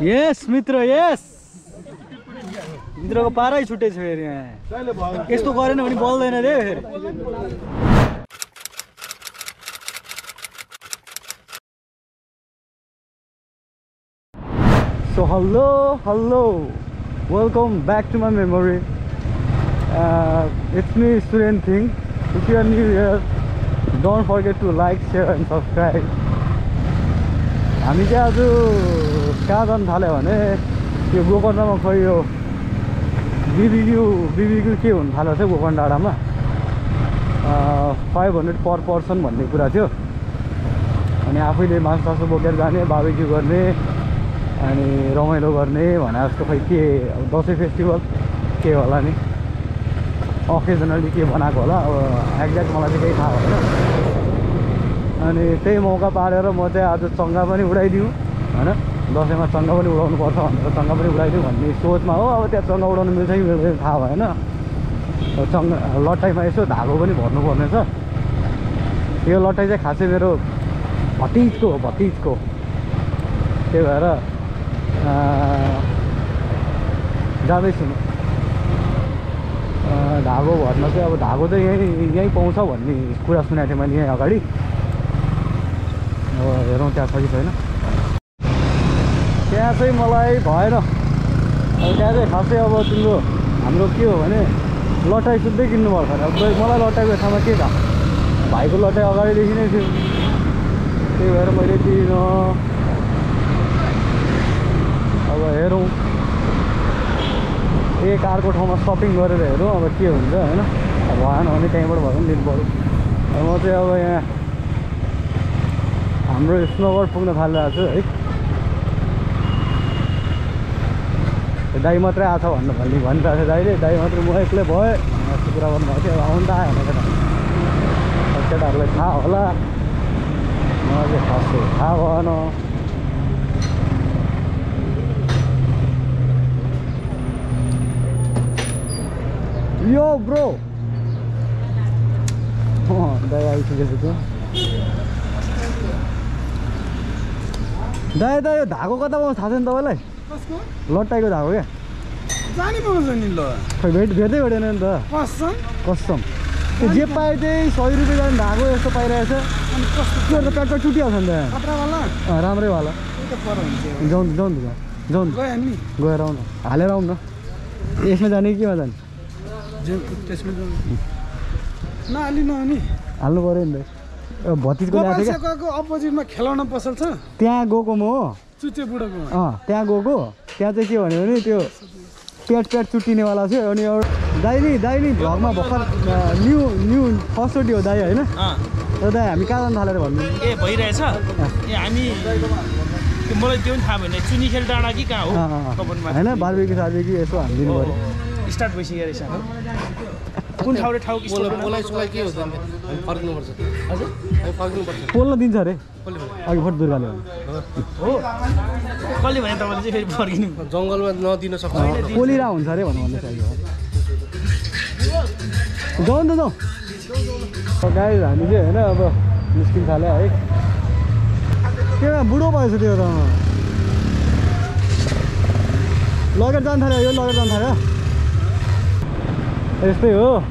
Yes, Mitra, yes. Mitra ko para hi chute chhe re. Isko kare na bani ball dena de. So hello, welcome back to my memory. It's me, Student Thing. If you are new here, don't forget to like, share and subscribe. हामी चाहिँ आज कहाँ जान थाल्यो भने यो गोकर्णामा खयो BBQ के हुन थाल्यो छ गोकर्ण डाँडामा 500 पर पर्सन भन्ने कुरा थियो अनि आफैले माछासो बोकेर जाने बाबेक्यू गर्ने अनि रमाइलो गर्ने भने जस्तो खै के दशैं फेस्टिभल के होला नि ओकेजनली के बनाएको होला अब एक्ज्याक्ट मलाई चाहिँ केही थाहा भएन अनि त्यही मौका पारेर म चाहिँ आज चङ्गा पनि उडाइदिउ हैन दशैंमा चङ्गा पनि उडाउनु पर्छ भनेर चङ्गा पनि उडाइदिउ भन्ने सोचमा हो अब त्यहाँ चङ्गा उडाउनु मिल्छ कि मिल्दैन थाहा भएन चङ्गा लट्टाइमा यसो धागो पनि भर्नु पर्ने छ यो लट्टाइ चाहिँ खासै मेरो भतिजको त्यही भएर जाँदैछु धागो भर्न चाहिँ अब धागो चाहिँ यहीँ पाउँछ भन्ने कुरा सुनेको थिएँ मैले यहाँ अगाडि अब हेरौँ त्यहाँ छ कि छैन त्यहाँ चाहिँ मलाई भएन अब त्यहाँ चाहिँ खासै अब तिम्रो हाम्रो के हो भने लटाइ सुत्दै किन्नुपर्छ अब मलाई लटाइको ठाउँमा के थाहा भाइको लटाइ अगाडिदेखि नै थियो त्यही भएर मैले किन अब हेरौँ एक अर्को ठाउँमा सपिङ गरेर हेरौँ अब के हुन्छ हैन भएन भने त्यहीँबाट भए पनि लिनु पर्यो म चाहिँ अब यहाँ हाम्रो स्नोवर पुग्न थालिरहेको छु है दाइ मात्रै आछ भन्नु भनिरहेको छ दाइले दाइ मात्रै म एक्लै भएँ यस्तो कुरा गर्नुभएको थियो अब आउनु त आयो भने केटाहरूलाई थाहा होला मलाई चाहिँ खासै थाहा भएन Yo, bro! Oh, dai, I should go. Dai, Dago got about $1,000. Lot I go Dago. Wait, where they were in the custom. If you buy the soy ruby and Dago is the pirate, and the paper to the other. Ramrevala. Don't go around. All around. Yes, Madame. No, I don't know. I don't know. Start with here. Kun how to talk is like you. I'm not going to यस्तै हो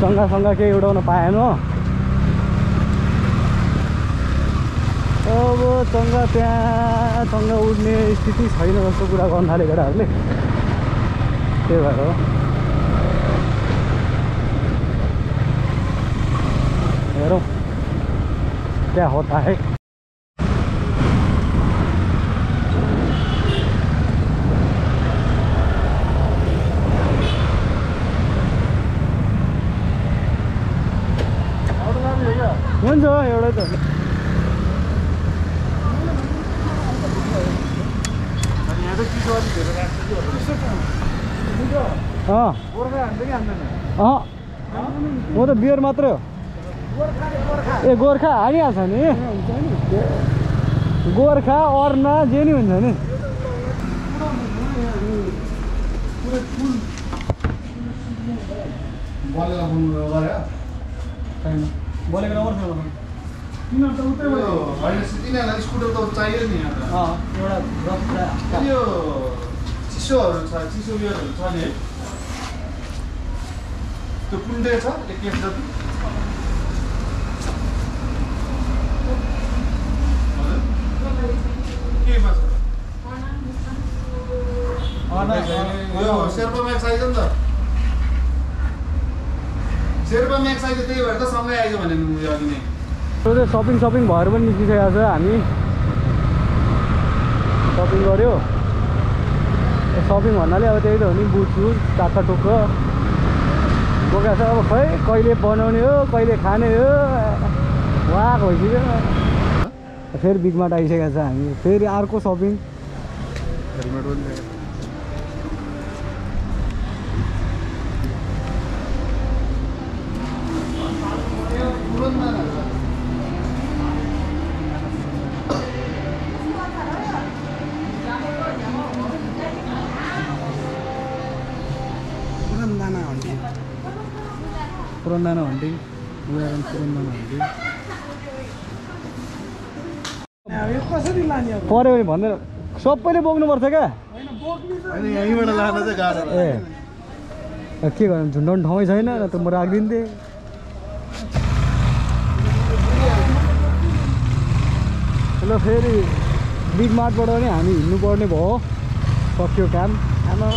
चङ्गासँग केही उडाउन पाएन अब चङ्गा त्यहाँ चङ्गा उड्ने स्थिति छैन जस्तो कुरा गर्न थाले केटाहरूले त्यही भएर हो हेरौँ त्यहाँ होता है हुन्छ एउटा त म त बियर मात्रै हो ए गोर्खा हालिहाल्छ नि गोर्खा अर्ना जे नि हुन्छ नि बोलेको नम्बर छ तीन तो उतरे बने और तीन है ना स्कूटर तो चाहिए नहीं आता हाँ थोड़ा रफ रहा यो चीज़ों यार चाहे तो पुण्डे था एक एक जब क्या बात है आना यो शेरपा में एक्साइज़ है ना शेरपा में एक्साइज़ तो ये वर्ता सामने आएगा बने मुझे याद नहीं तो ये शॉपिंग बाहर बन निकली था यार हमी शॉपिंग कर रहे हो शॉपिंग होना ले अब तेरी तो नहीं बूचूर टाका टोका वो कैसा अब भाई कोई ले बनाने हो कोई ले खाने हो वाह कोई चीज़ फिर बिग मार्ट आई से कैसा हमी फिर यार को shopping Purandana hunting. We are on Purandana hunting. For every bundle, shop pele bognu martha kya? अरे यही बड़ा लाना से कार है। क्या करना झुंडन ढाई जाए ना तो मराग दिन दे। चलो फिर big mart पड़ो ने हमी इन्नु पड़ने बहुत Tokyo camp है ना।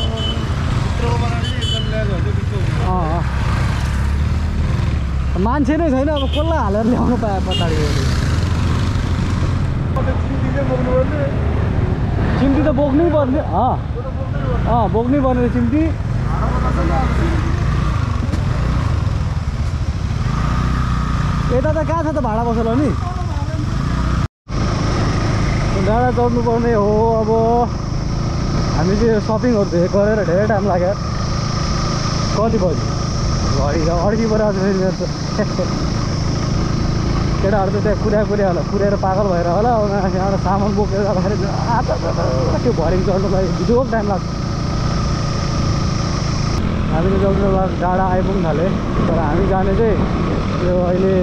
हाँ मान्छे नै छैन अब कसलाई हालेर ल्याउनु पाए पछाडी चिम्ती त बोक्नै पर्ने बोक्नै पर्ने चिम्ती यता त कहाँ छ त भाडा बसल हो नि डाँडा चढ्नुपर्ने हो अब हामी चाहिँ सपिङहरू धेरै गरेर धेरै टाइम लाग्यो कति बज्यो घडी बरा केटाहरू त पुर्यायो होला पुर्याएर पागल भएर होला उनीहरू सामान बोकेर जाँदाखेरि त्यो भरिङ चढ्नुलाई भिडियो टाइम लाग्छ हामीले जग्गाबाट डाँडा आइपुग्नु थाल्यो तर हामी जाने चाहिँ यो अहिले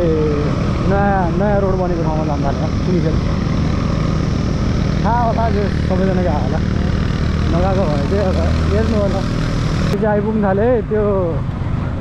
नयाँ रोड बनेको ठाउँमा जानु थाल्यो सुनिखेल थाहा होला जो सबैजना गएको होला नगएको भए चाहिँ हेर्नु होला त्यो चाहिँ आइपुग्नु थाल्यो त्यो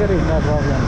Get in that problem.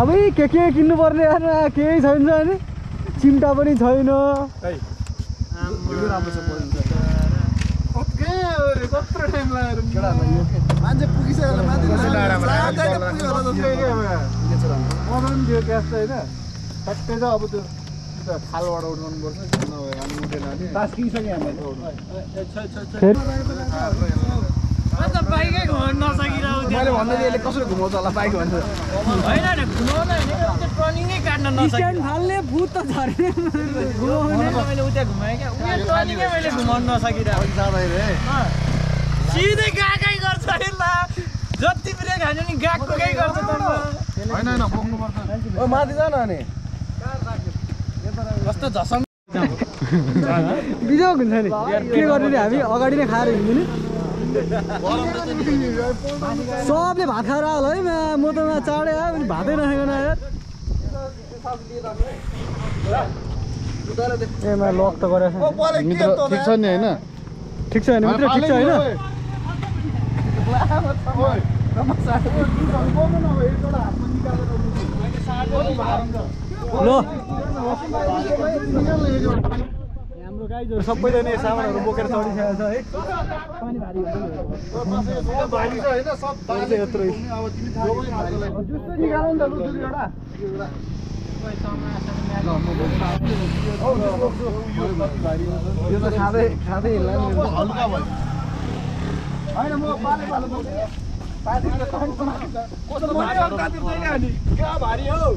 अबे क्या किन्नु पर्ने यार केही छैन नि चिम्टा पनि छैन है आमा यो राम्रो छ पर्छ ओके अरे कत्रो टाइम लाग्यो केडा लाग्यो मान्छे पुगिसक्यो होला मान्छे पुगिसक्यो होला जस्तो के ओदन दियो क्यास चाहिँ हैन सट्टै जा अब त्यो खालबाट उठाउनु पर्छ नभए हामी उठेन नि टास्किसक्यो हामीले अच्छा मतलब बाइक है घूमने ना सकी रहा हूँ। मालूम है ना ये लेकिन कसौटी घूमोता ला बाइक बंद है। वही ना घूमोता है ना तो प्लानिंग ही करना I So आपने भात खा रहा है मैं मोटा ना चाड़े यार मुझे भाते ना है ना यार ये मैं लॉक तो कर रहा हूँ मित्र ठीक सा नहीं है ना ठीक सा है ना मित्र ठीक सा है ना लो सब पैदा नहीं सामान और बोकर चोरी किया था एक पानी भारी है भारी तो है ना सब पानी है तो जूस निकालो ना दूध जोड़ा ये तो खाते खाते इलाज हल्का भाई भाई ना मो पाले पाले पाले तो कौन कौन भारी और कातिल नहीं आनी क्या भारी हो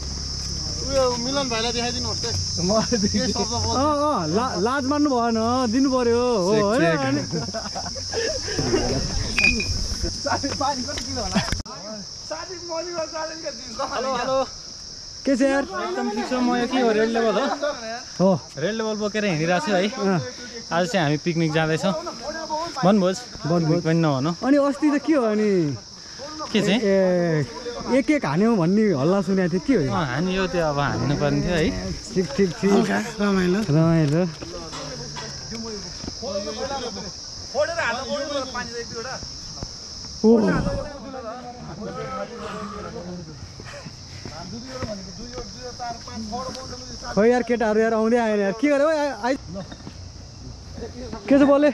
वो मिलन भाई ला दिखाई दिन होते ये सब लाज मारने बाहर ना दिन बारे हो सारी पानी कट किलो होला सारी मॉर्निंग वॉक चैलेंज के दिन हेलो हेलो कैसे यार एकदम ठीक छ म यति हो रेड लेभल हो रेड लेभल बोकेर हिँडिरा छु है आज चाहिँ हामी पिकनिक जाँदै छौ वनभोज वनभोज पनि नभन अनि अस्ति त के हो अनि के चाहिँ एक एक हान्यौ भन्ने हल्ला सुने थियो के हो हामी यो त्यो अब हान्नु पर्ने थियो है ठीक ठीक ठीक रमाइलो रमाइलो फोडेर हाल्नु पर्यो पानी दे दिउडा खै यार केटाहरु यार आउँदै आएन यार के गरे ओइ के छ बोले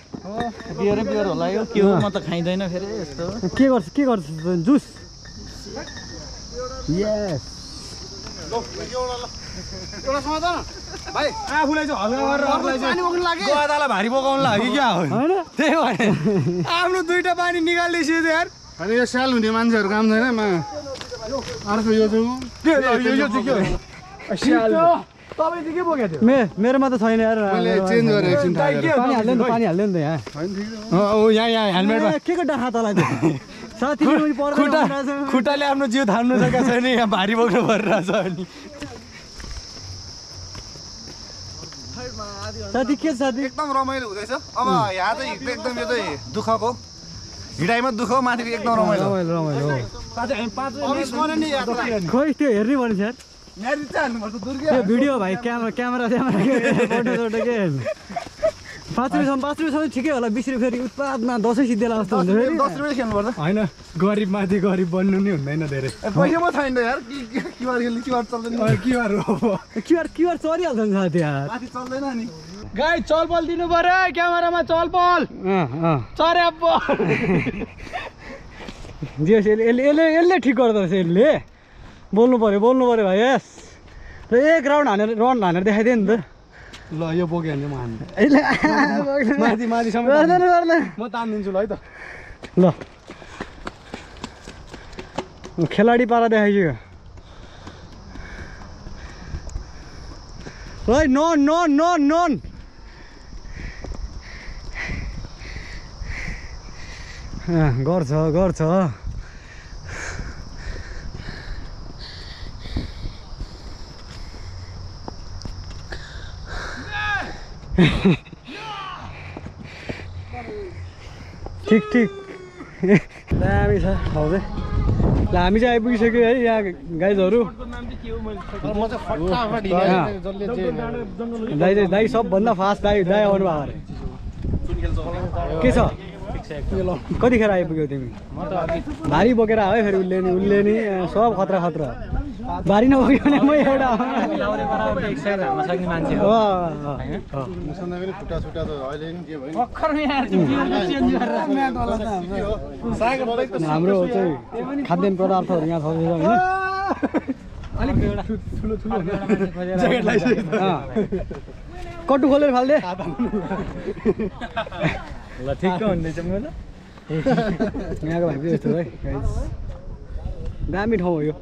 बियर बियर होला यो के हो म त खाइदैन फेरि यस्तो के गर्छ जुस यस लो एउटा ल एउटा समाधान भाइ आफुलाई चाहिँ हल्का गरेर अरूलाई चाहिँ पानी बोक्न लागे गोदालाई भारी बोकाउन लागे क्या हो हैन त्यही भने आफ्नो दुईटा पानी निकाल्दिस यार अनि यो साल हुने मान्छेहरु काम छैन म अर्को यो जुम यो चाहिँ के हो साल तपाई चाहिँ के बोकेको थियो मेरोमा त छैन यार मैले चेन्ज गरे एकछिन पानी हाल्नु नि त यहाँ हैन ठीक छ ओ यहाँ हेलमेटमा के को डाखा तलाई साथी पनि पर्दैन खुट्टाले आफ्नो जिउ थाम्नु सकेको छैन यहाँ भारी बोक्नु परिरहेछ अनि साथी के साथी एकदम रमाइलो हुँदैछ अब यहाँ त एकदम यो चाहिँ दुखको हिडाइमा दुख माथि एकदम रमाइलो रमाइलो साथी हामी पाँच अविस्मरणीय यात्रा खोइ त्यो हेर्नु भने सर यार इच्छा हाल्नु पर्छ दुर्गे यो भिडियो भाइ क्यामेरा फोटो के पाँच रुपियाँसम्म ठिकै होला 20 रुपैयाँ फेरि उत्पादमा 10 सिद्धेला जस्तो हुन्छ फेरि 10 रुपैयाँ खेल्नु पर्छ हैन गरिब माथि गरिब बन्नु नि हुँदैन धेरै पैसा म छैन यार क्यूआर खेल्नु क्यूआर चल्दैन क्यूआर हो क्यूआर चलिहाल्छ नि साथी यार माथि चल्दैन नि गाइस चलबल दिनु पर्यो क्यामेरामा चलबल चर्या बल जिस एले ठिक गर्दो रहेछ एले बोल्नु पर्यो भाइ यस र एक राउन्ड हानेर देखाइदे नि त ल यो बोके भने म हान्छु माथि सम्म म तान्दिन्छु ल है त ल खेलाडी पारा देखाइयो ल नन गर्छ ठीक दामी छ ठाउँ चाहिँ ल हामी चाहिँ आइपुगिसक्यो है यहाँ गाइजहरू दाइ सबभन्दा फास्ट दाइ आउनु भएको अरे के छ कतिखेर आइपुग्यौ तिमी भारी बोकेर आयो फेरि उसले नि सब खतरा भारी नभएको भने म एउटा लाउरे बराबर एक साइड हान्न सक्ने मान्छे हो हैन मुसन्द पनि फुटा फुटा त अहिले नि के भयो भक्खर यार चेन्ज गरेर म्याट होला त हाम्रो साग बढेको त हाम्रो चाहिँ खाद्य पदार्थहरु यहाँ छ हैन अलि एउटा ठुलो ठुलो ज्याकेट लाइसके कटु खोलेर फाल्दे ल ठीक हो नि चाहिँ म ल यहाँको भाइबे यस्तो है गाइस दामी ठाउँ हो यो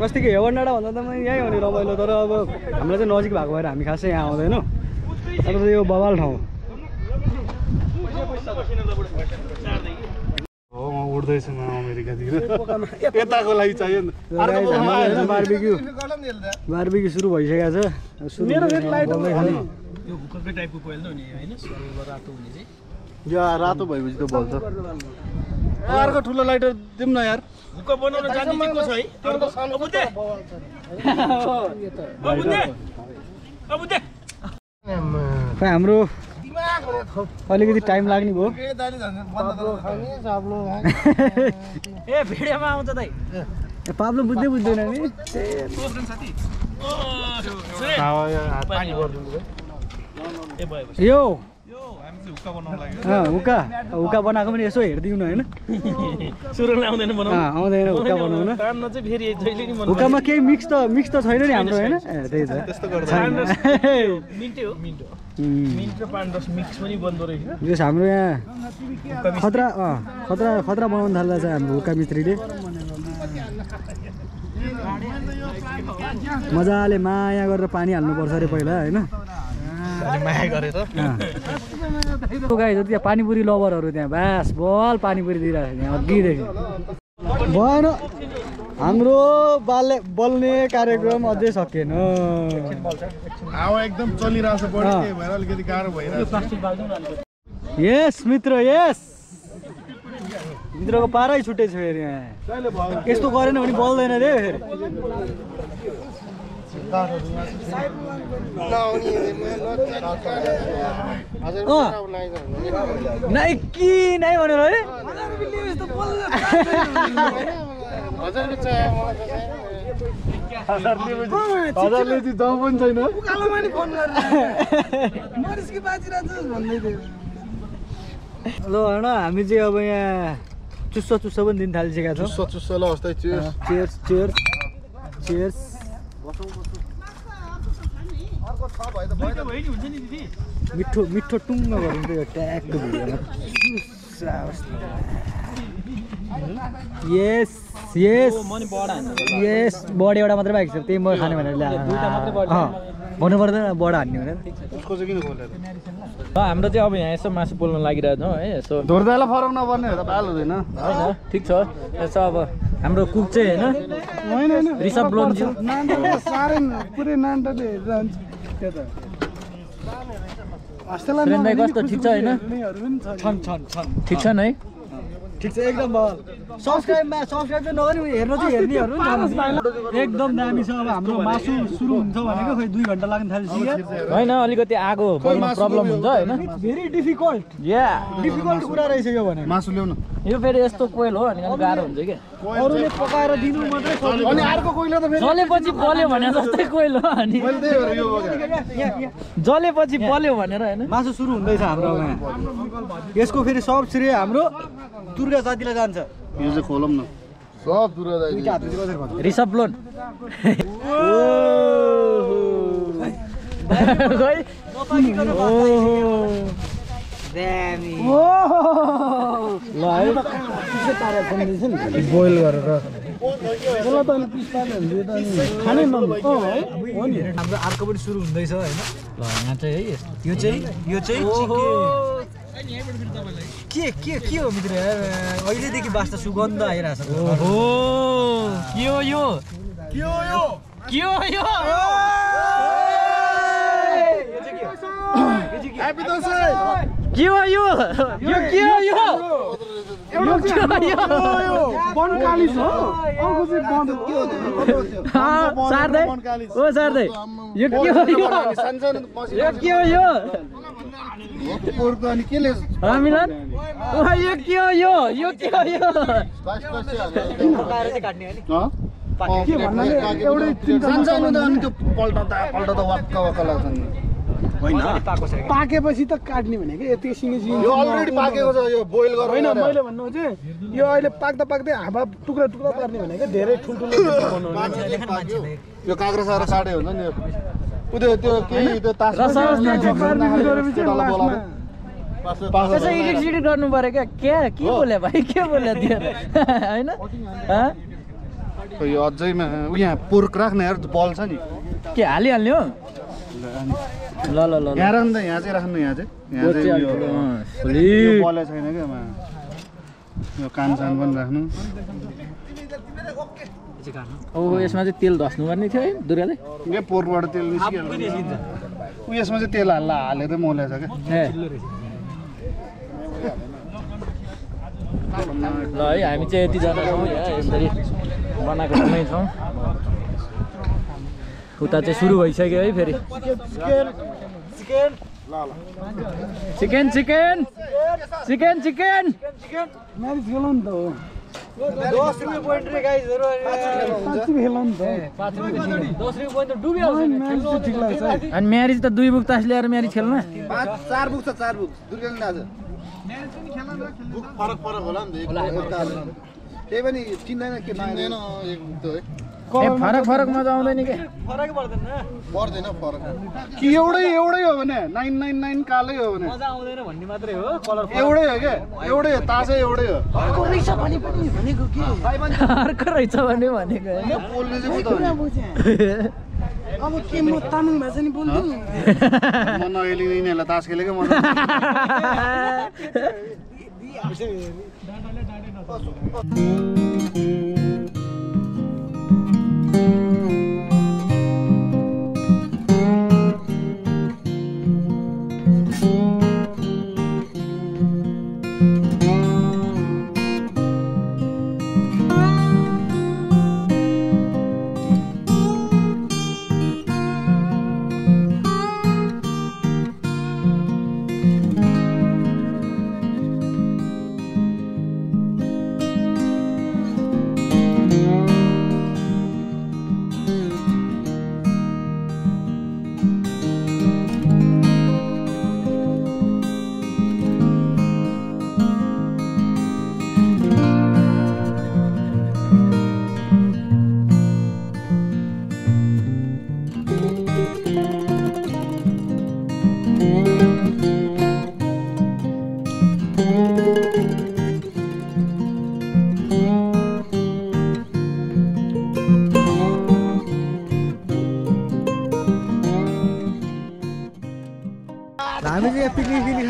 कस्तो के हेवनडाडा भन्दा त म यहीँ आउने रमाइलो तर अब हाम्रो चाहिँ नजिक भएको भएर हामी खासै यहाँ आउँदैनौँ तर यो बवाल ठाउँ हो म उड्दैछु म अमेरिकातिर यताको लागि चाहियो नि बारबेक्यू बारबेक्यू सुरु भइसकेको छ सुरु यो भुककै टाइपको कोइल त हो नि हैन सुरु रातो हुने चाहिँ यो रातो भएपछि त बल्छ अर्को ठुलो लाइटर दिउँ न यार भुक्क बनाउन जान्ने दिएको छ है अर्को अबुदे अबुदे अबुदे खै हाम्रो दिमाग हो थप अलिकति टाइम लाग्ने भो ए दाइले झन् बन्द खाउने साब्लो ए भिडियोमा आउँछ दाइ ए पाब्लो बुझ्दै बुझ्दैन नि सोच्दैन साथी ओ हावा हात पानी गर्दिनु ए भयो यो हुक्का हुक्का बनाएको पनि यसो हेरिदिउँ न हैन सुरुले आउँदैन बनाउनु आउँदैन हुक्का बनाउनु तान्न चाहिँ फेरि जहिले नि मन हुक्कामा केही मिक्स त छैन नि हाम्रो हैन त्यही त त्यस्तो गर्छ मिन्ट र पान रस मिक्स पनि बन्दो रहेछ यस हाम्रो यहाँ खतरा बनाउन थाल्दा चाहिँ हाम्रो हुक्का मिस्त्रीले मजाले माया गरेर पानी हाल्नु पर्छ रे पहिला हैन पानीपुरी लभरहरू त्यहाँ बास बल पानीपुरी दिइरहेको यहाँ अघिदेखि भएन हाम्रो बालले बल्ने कार्यक्रम अझै सकेन एकदम चलिरहेछ अलिकति गाह्रो भइरहेछ यस मित्रको पारै छुट्टै छ फेरि यहाँ यस्तो गरेन भने बल्दैन रे फेरि नाइकी नै भनेर है हजारले चाहिँ जाउँ पनि छैन उकालोमा नि फोन गरेर मरिसकी बाजिराछ भन्दै थियो ल हैन हामी चाहिँ अब यहाँ चुस्सो पनि दिन थालिसकेका छौँ चुस्सो ल हस्दै चेयर्स मिठो मिठो टुङ्ग गरिन्छ यो ट्याकको भिडियोमा यस यस यस बडी एउटा मात्रै बाँकी छ त्यही म खाने भनेर भन्नुपर्दैन बडा हान्ने भनेर हाम्रो चाहिँ अब यहाँ यसो मासु पोल्न लागिरहेको छौँ है यसो धुर्दालाई फरक नपर्ने हो त बाल हुँदैन होइन ठिक छ यसो अब हाम्रो कुक चाहिँ होइन रिसभ लोन्ज्यू साह्रै पुरै नान्टाले हेरिरहन्छ त्यो त सुरेन भाइ कस्तो ठिक छ हैन ठिक छन् है ठिक छ एकदम बल सब्स्क्राइब चाहिँ नगर्नु हेर्नु चाहिँ हेर्नेहरू पनि एकदम दामी छ अब हाम्रो मासु सुरु हुन्छ भनेको खै 2 घण्टा लाग्न थालिसक्यो हैन अलिकति आगो बल्न प्रब्लम हुन्छ हैन भेरी डिफिकल्ट कुरा रहेछ यो भने मासु ल्याउन यो फेरि यस्तो कोइल हो अनि गाह्रो हुन्छ के अरूले पकाएर दिनु मात्रै अनि अर्को कोइल त फेरि जलेपछि बल्यो भने जस्तै कोइल हो अनि मैले त्यही भएर यो जलेपछि बल्यो भनेर हैन मासु सुरु हुँदैछ हाम्रो यसको फेरि सब श्रेय हाम्रो दुर्गा जातिले जान्छ यो चाहिँ खोलम न सब दुर्गा जाति रिसभ लोन बोइल गरेर हाम्रो अर्को पनि सुरु हुँदैछ होइन ल यहाँ चाहिँ है यो चाहिँ के हो मित्र अहिलेदेखि बास्ता सुगन्ध आइरहेको छ ओहो के हो यो ह्यापी दसैँ के हो यो बनकालिस हो अर्को चाहिँ बन्द सार्दै यो के हो यो यो के हो यो What So you are doing? We are poor crack. No, the balls are not. Kya ali ali ho? La la la. Yaar andha yahan se rakhna yahan se. Yahan se. Please. Ball hai na kya? Yo kansan ban rakhnu. Oh, isme se tel dasnu karne the durale. Ye poor word tel niche kya? Wo isme se tel alla alle the mole hai kya? No, I am just eating. बना कर मैं जाऊं उताचे शुरू वैसा क्या है फिर chicken मैं झिलूं तो 2 रुपए पॉइंट रे गाइस जरूर 5 रुपए हिलाऊं तो 5 रुपए पॉइंट तो डूबी आउछ मैच ठीक लाग्छ अनि म्यारिज त 2 बुक तास ल्याएर म्यारिज खेल्न 4 बुक दुर्गेन आज म्यारिज पनि खेल्न न खेल्न बुक फरक होला नि त Even if you don't know, you do it.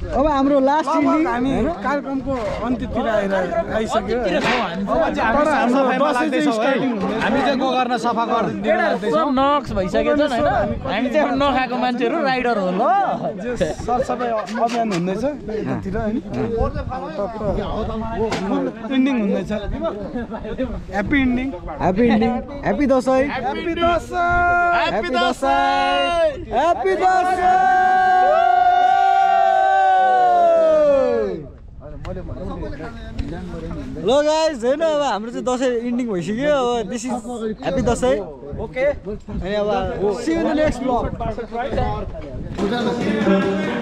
अब हाम्रो लास्ट हामी कार्यक्रमको अन्त्यतिर आइसक्यो अब हाम्रो सफाइमा लाग्दैछौ है हामी चाहिँ गोकर्ण सफा गर्दैछौ नक्स भइसक्यो जन हैन हामी चाहिँ नखाएको मान्छेहरु राइडर हो ल सर सबै अभियान हुँदैछ यतातिर हैन एन्डिङ हुँदैछ happy ending happy Dashain Hello guys, होइन अब हाम्रो चाहिँ दशैं एन्डिङ भइसक्यो अब this is happy Dashain okay अनि अब see you in the next blog